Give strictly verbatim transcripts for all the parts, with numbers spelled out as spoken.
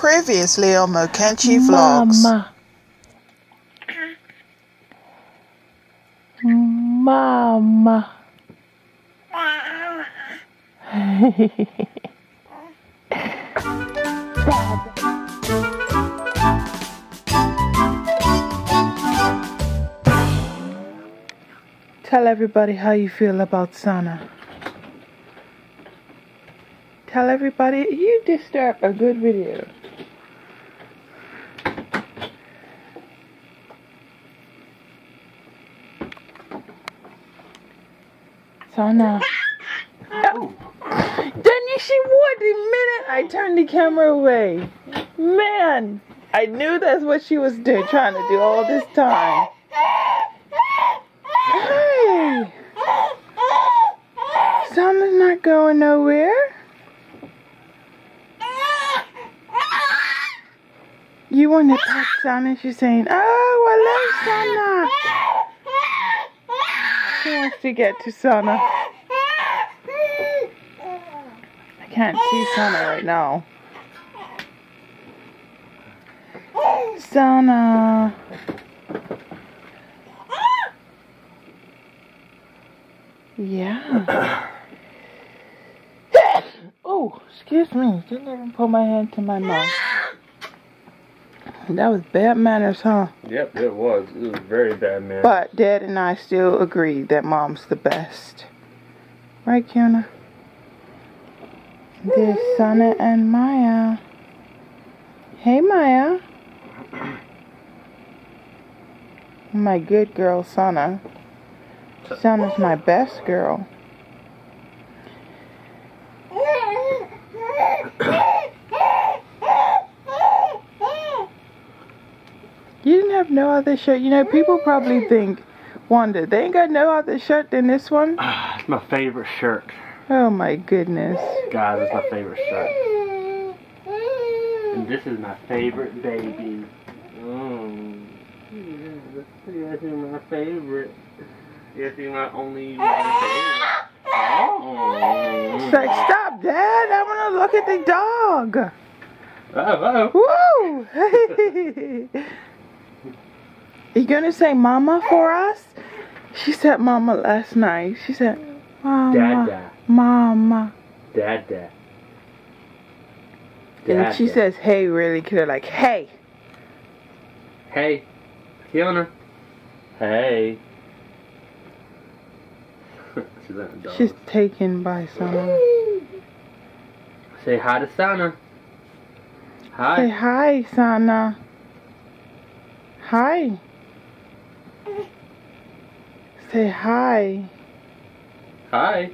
Previously on MokenchiVlogs. Mama. Mama. Tell everybody how you feel about Sana. Tell everybody you disturb a good video. Sana. Oh. Then she would the minute I turned the camera away. Man, I knew that's what she was doing, trying to do all this time. Hey, Sana's not going nowhere. You want to pet Sana? She's saying, "Oh, I love Sana." She wants to get to Sana. I can't see Sana right now. Sana. Yeah. Oh, excuse me. Didn't even put my hand to my mouth. That was bad manners, huh? Yep, it was. It was very bad manners. But Dad and I still agree that Mom's the best. Right, Kiana? There's Sana and Maya. Hey, Maya. My good girl, Sana. Sana's my best girl. You didn't have no other shirt. You know, people probably think, Wanda, they ain't got no other shirt than this one. Uh, it's my favorite shirt. Oh my goodness. God, it's my favorite shirt. And this is my favorite baby. Mm. Yeah, this is my favorite. This is my only favorite. Oh. It's like, stop, Dad. I want to look at the dog. Uh oh. Woo! Are you gonna say mama for us? She said mama last night. She said mama. Dada. Mama. Dada. Dada. And she says hey really clear, like hey. Hey. Kiana. Hey. She's, She's taken by Sana. Say hi to Sana. Hi. Say hi, Sana. Hi. Say hi. Hi.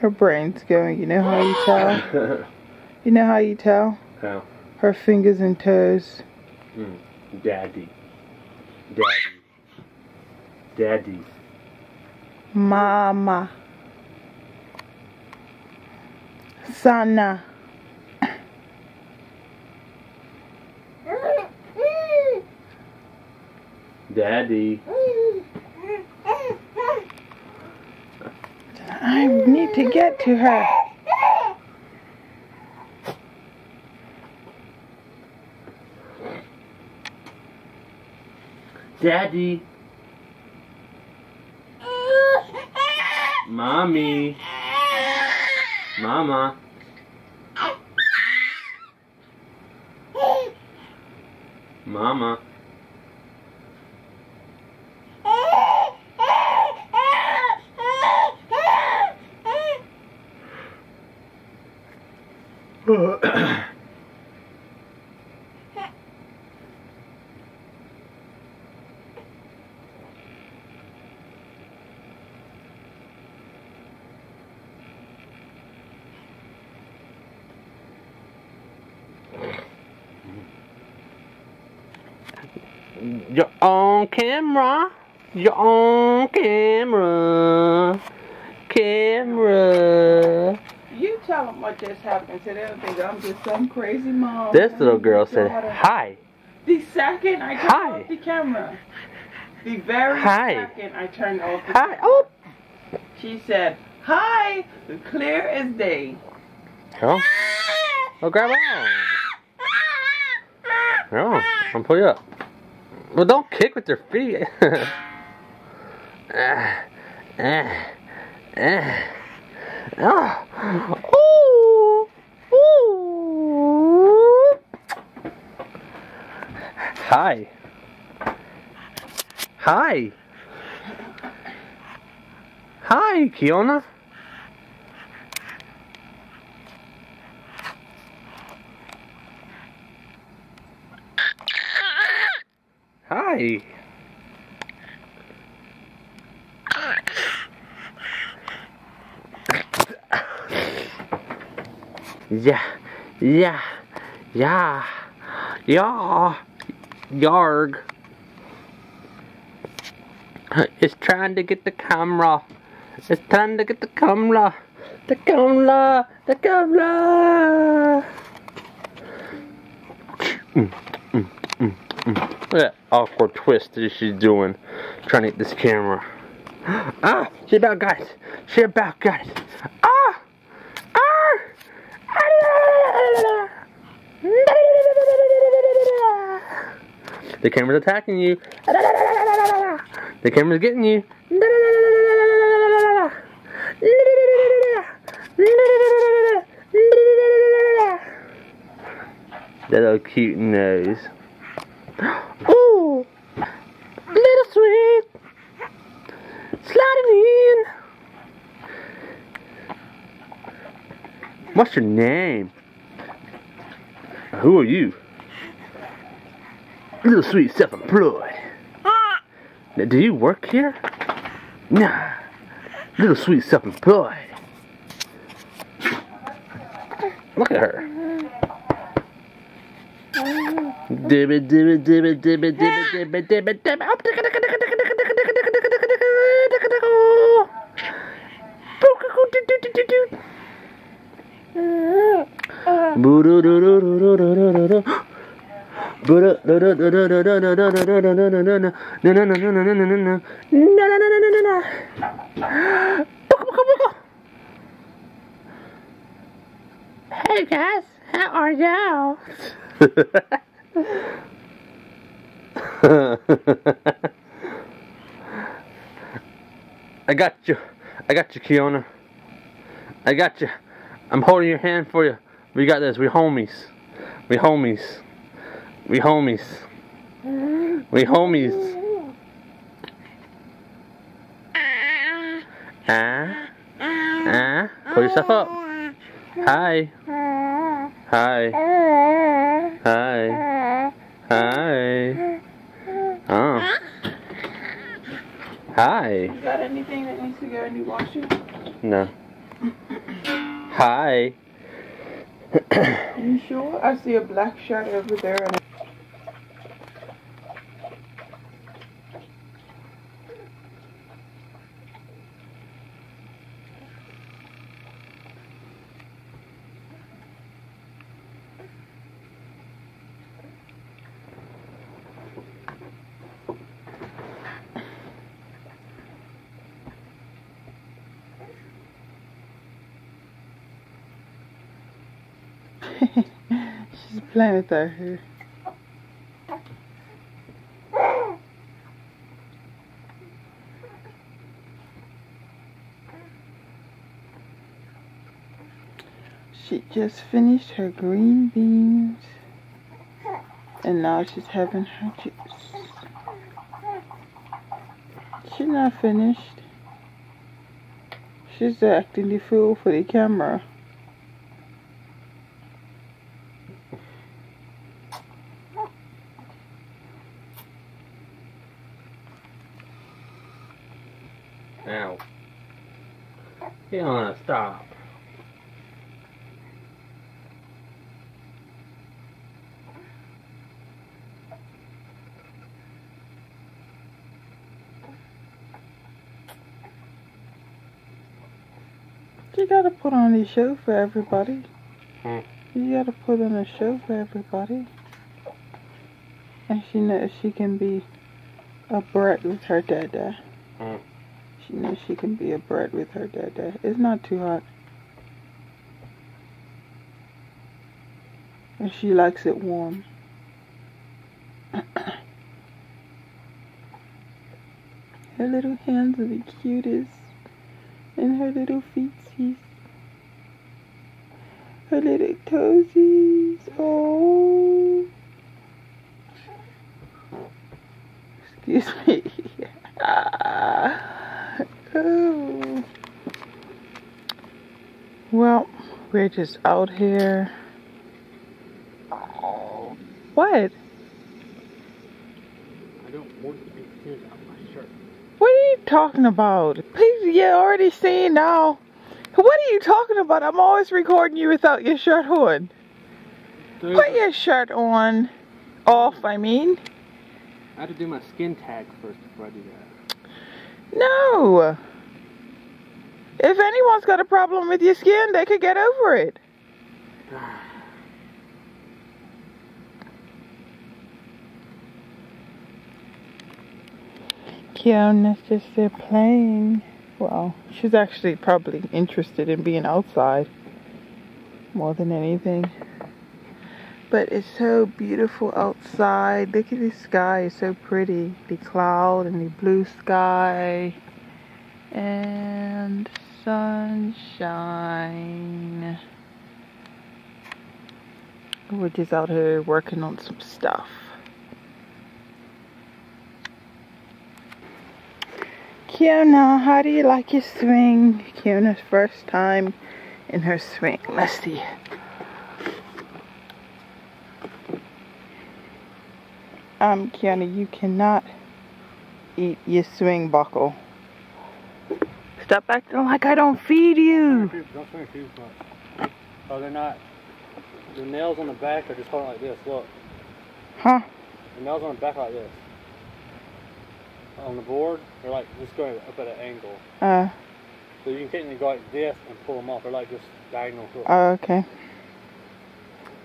Her brain's going. You know how you tell? You know how you tell? How? Her fingers and toes. Mm. Daddy. Daddy. Daddy. Mama. Sana. Daddy. I need to get to her. Daddy. Mommy. Mama. Mama. You're on camera. You're on camera. Camera. You tell them what just happened to them. Think I'm just some crazy mom. This little girl said hi. The second I got off the camera. The very hi. second I turned off the hi. Oh. She said, hi, clear as day. Oh, oh grab on. Oh, I'm pulling up. Well, don't kick with your feet. ah, ah, ah. Oh. Ooh. Ooh. Hi. Hi. Hi, Kiona. Hi. Yeah, yeah, yeah, yeah, yarg. It's trying to get the camera. It's trying to get the camera. The camera, the camera. Mm, mm, mm, mm. Look at that awkward twist that she's doing, trying to get this camera. Ah, she about got it. She about got it. Ah, ah. The camera's attacking you. The camera's getting you. That little cute nose. Ooh, little sweet. Sliding in. What's your name? Who are you? Little sweet self-employed. Now, do you work here? Nah. Little sweet self-employed. Look at her. Dibby dibby dibby dibby dibby dibby dibby. Hey guys, how are y'all? I got you. I got you, Kiona. I got you. I'm holding your hand for you. We got this. We homies. We homies. We homies. We homies. Ah. Ah. Pull yourself up. Hi. Hi. Hi. Hi. Oh. Hi. You got anything that needs to go in your washer? No. Hi. Are you sure? I see a black shadow over there. And she's playing it out here. She just finished her green beans and now she's having her juice. She's not finished. She's acting the fool for the camera. Ow. Kiona, stop. You gotta put on a show for everybody. Hmm. You gotta put on a show for everybody. And she knows she can be a brat with her dada. Mm. She knows she can be a brat with her dada. It's not too hot. And she likes it warm. Her little hands are the cutest. And her little feetsies. Her little toesies. Oh. Excuse me. Oh. Well, we're just out here. What? I don't want to be tears out of my shirt. What are you talking about? Please, you're already seeing now. What are you talking about? I'm always recording you without your shirt on. Dude, put your shirt on. Off, I mean. I have to do my skin tag first before I do that. No. If anyone's got a problem with your skin, they could get over it. Kiana's just there playing. Well, she's actually probably interested in being outside more than anything. But it's so beautiful outside. Look at the sky, it's so pretty. The cloud and the blue sky. And sunshine. We're just out here working on some stuff. Kiana, how do you like your swing? Kiana's first time in her swing. Let's see. Um, Kiana, you cannot eat your swing buckle. Stop acting like I don't feed you. Don't swing your shoes up. Oh, they're not. The nails on the back are just holding like this. Look. Huh? The nails on the back are like this. On the board, they're like just going up at an angle. Uh. So you can technically go like this and pull them off. They're like just diagonal hooks. Oh, okay.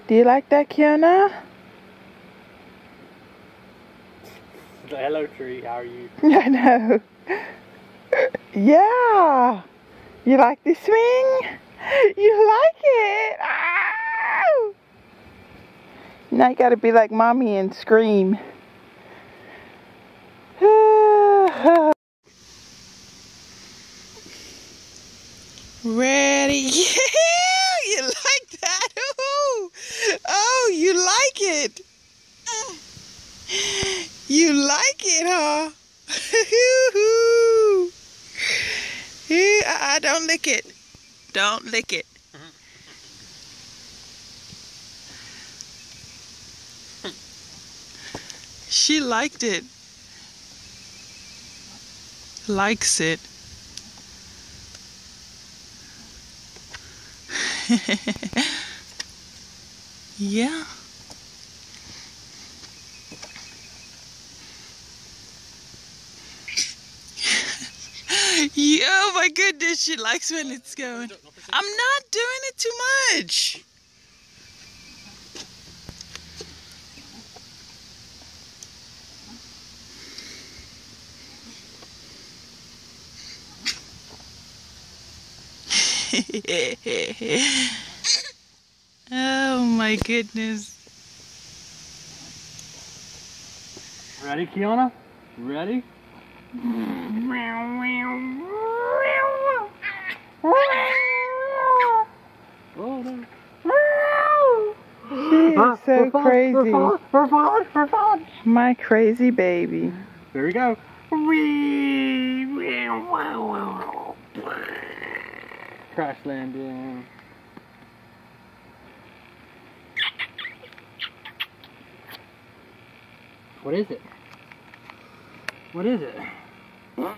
Do you like that, Kiana? Hello, tree. How are you? I know. Yeah. You like the swing? You like it? Ow! Now you gotta be like mommy and scream. Ready? Yeah, you like that? Ooh. Oh, you like it? You like it, huh? uh-uh, don't lick it. Don't lick it. She liked it. Likes it. Yeah. Yeah. Oh my goodness, she likes when it's going. I'm not doing it too much. Oh my goodness. Ready, Kiana? Ready? She's so crazy. My crazy baby. There we go. Crash landing. What is it? What is it? What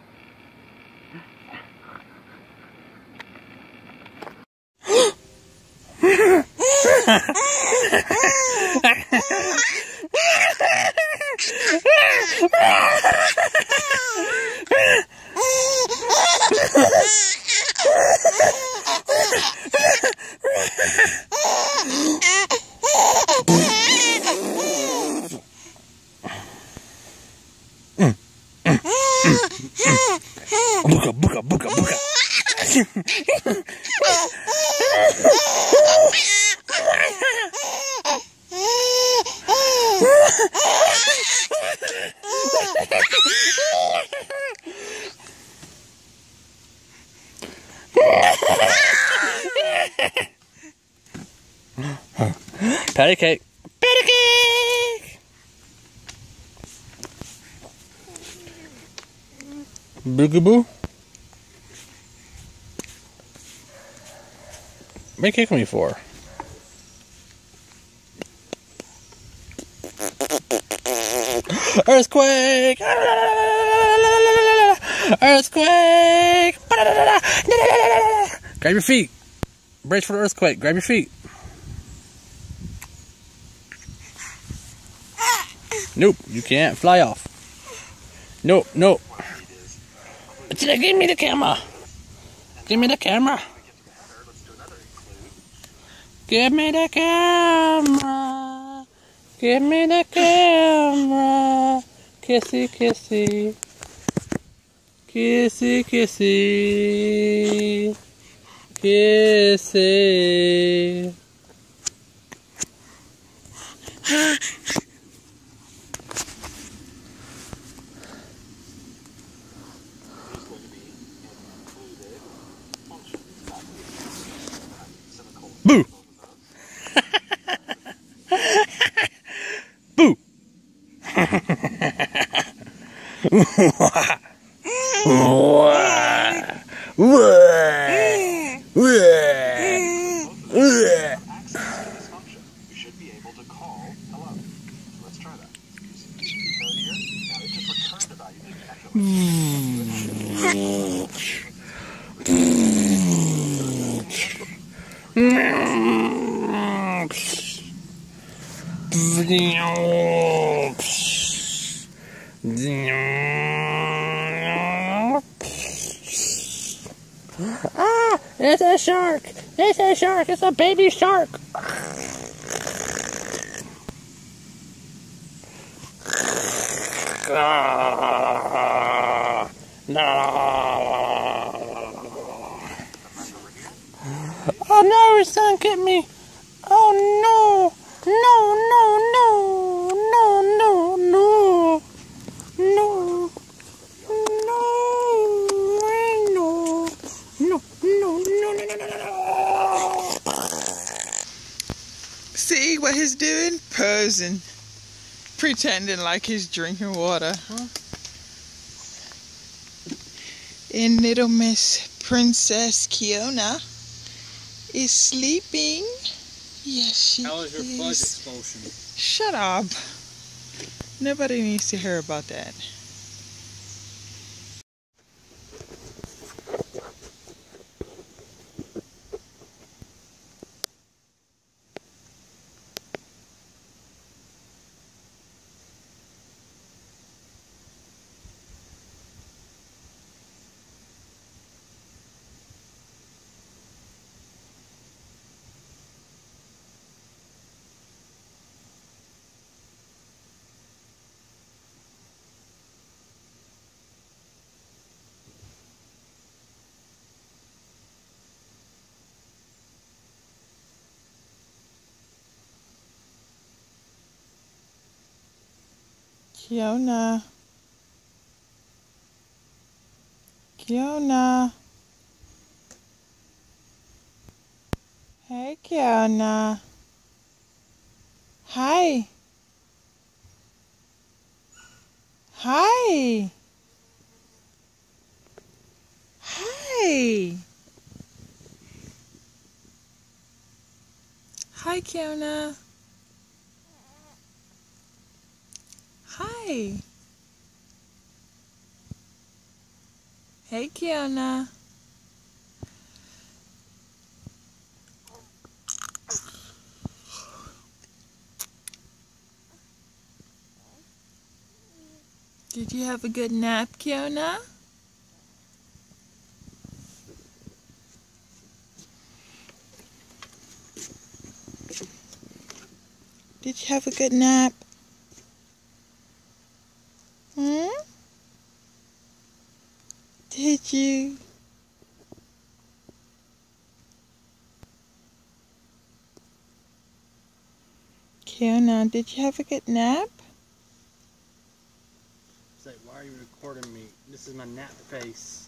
Patty cake. Patty cake! Boogaboo. What are you kicking me for? Earthquake! Earthquake! Grab your feet. Brace for the earthquake. Grab your feet. Nope, you can't fly off. Nope, nope. Give me the camera. Give me the camera. Give me the camera. Give me the camera. Kissy, kissy. Kissy, kissy. Kissy. Boo! Boo! You should be able to call hello. Let's try that. Now it just returned the value Ah, it's a shark. It's a shark. It's a baby shark. No. Oh no, his son hit me. Oh no. No, no, no. No, no, no. No. No. No. No, no, no, no, no. See what he's doing? Posing. Pretending like he's drinking water. Huh? And little Miss Princess Kiona is sleeping. Yes, she How is. How is your fudge explosion? Shut up. Nobody needs to hear about that. Kiona. Kiona. Hey, Kiona. Hi. Hi. Hi. Hi, Kiona. Hi. Hey, Kiona. Did you have a good nap, Kiona? Did you have a good nap? Did you? Kiona, did you have a good nap? It's like, why are you recording me? This is my nap face.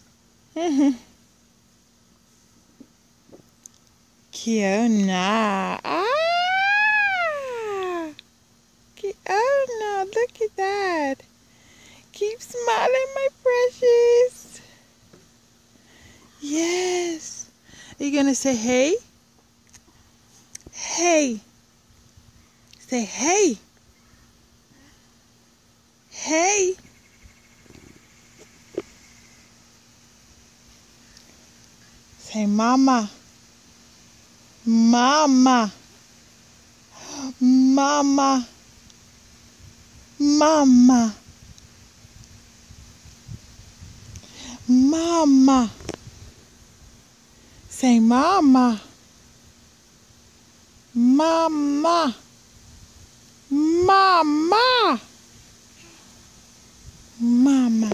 Kiona. Ah! Keep smiling, my precious. Yes. Are you going to say hey? Hey. Say hey. Hey. Say mama. Mama. Mama. Mama. Mama. Say mama. Mama. Mama. Mama.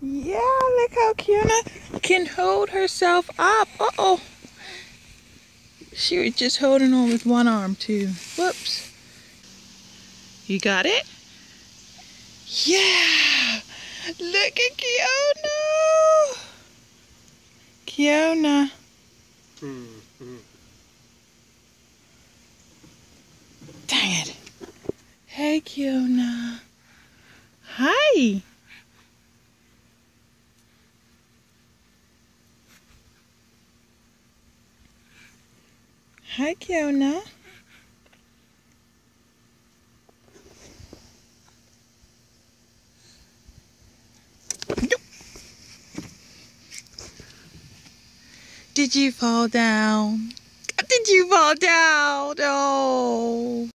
Yeah, look how Kiana can hold herself up. Uh-oh. She was just holding on with one arm, too. Whoops. You got it? Yeah! Look at Kiana! Kiana. Mm-hmm. Dang it. Hey, Kiana. Hi. Hi, Kiana. Did you fall down? Did you fall down? Oh.